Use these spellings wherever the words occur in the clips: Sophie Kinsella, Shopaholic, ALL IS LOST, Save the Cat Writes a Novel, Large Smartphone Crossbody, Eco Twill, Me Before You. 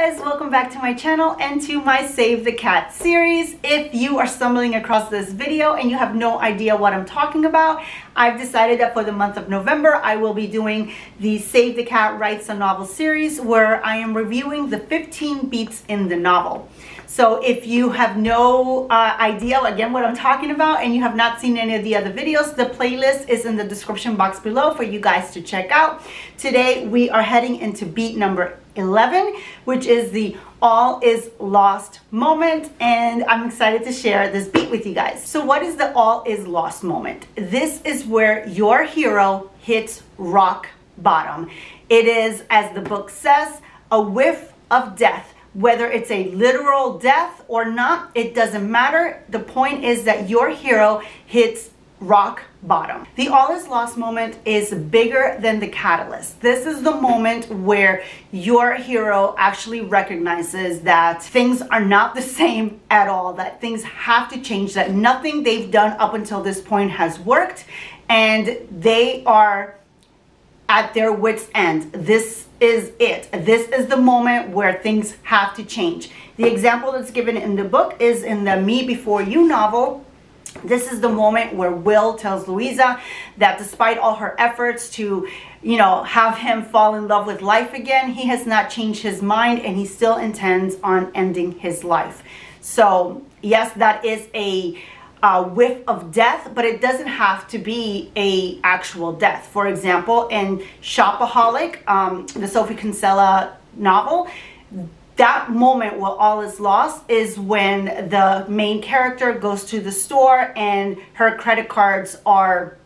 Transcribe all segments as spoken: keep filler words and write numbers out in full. guys, welcome back to my channel and to my Save the Cat series. If you are stumbling across this video and you have no idea what I'm talking about, I've decided that for the month of November, I will be doing the Save the Cat Writes a Novel series where I am reviewing the fifteen beats in the novel. So if you have no uh, idea, again, what I'm talking about, and you have not seen any of the other videos, the playlist is in the description box below for you guys to check out. Today, we are heading into beat number eleven, which is the all is lost moment, and I'm excited to share this beat with you guys. So what is the all is lost moment? This is where your hero hits rock bottom. It is, as the book says, a whiff of death. Whether it's a literal death or not, it doesn't matter. The point is that your hero hits rock bottom. The all is lost moment is bigger than the catalyst. This is the moment where your hero actually recognizes that things are not the same at all, that things have to change, that nothing they've done up until this point has worked, and they are at their wits' end. This is it. This is the moment where things have to change. The example that's given in the book is in the Me Before You novel. This is the moment where Will tells Louisa that despite all her efforts to, you know, have him fall in love with life again, he has not changed his mind and he still intends on ending his life. So yes, that is a a whiff of death, but it doesn't have to be a actual death. For example, in Shopaholic, um, the Sophie Kinsella novel, that moment where all is lost is when the main character goes to the store and her credit cards are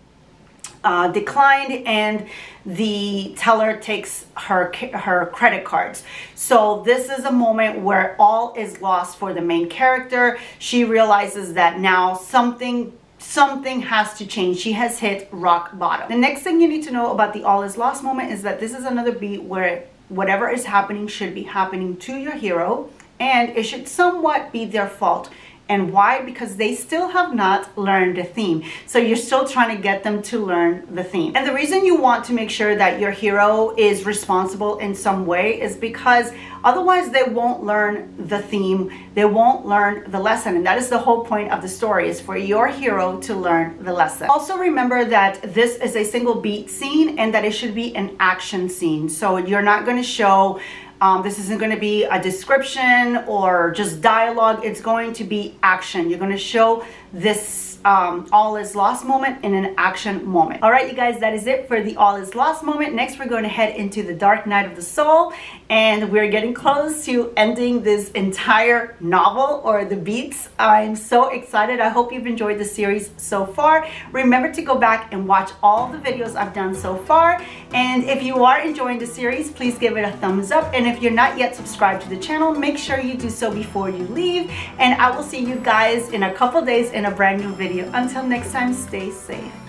uh, declined and the teller takes her, her credit cards. So this is a moment where all is lost for the main character. She realizes that now something, something has to change. She has hit rock bottom. The next thing you need to know about the all is lost moment is that this is another beat where whatever is happening should be happening to your hero, and it should somewhat be their fault. And why? Because they still have not learned the theme. So you're still trying to get them to learn the theme. And the reason you want to make sure that your hero is responsible in some way is because otherwise they won't learn the theme. They won't learn the lesson. And that is the whole point of the story, is for your hero to learn the lesson. Also remember that this is a single beat scene and that it should be an action scene. So you're not going to show Um, this isn't going to be a description or just dialogue. It's going to be action. You're going to show this um, all is lost moment in an action moment. All right, you guys, that is it for the all is lost moment. Next, we're going to head into the dark night of the soul, and we're getting close to ending this entire novel or the beats. I'm so excited. I hope you've enjoyed the series so far. Remember to go back and watch all the videos I've done so far. And if you are enjoying the series, please give it a thumbs up. And if you're not yet subscribed to the channel, make sure you do so before you leave. And I will see you guys in a couple days in a brand new video. Until next time, stay safe.